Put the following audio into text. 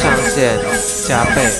上限加倍。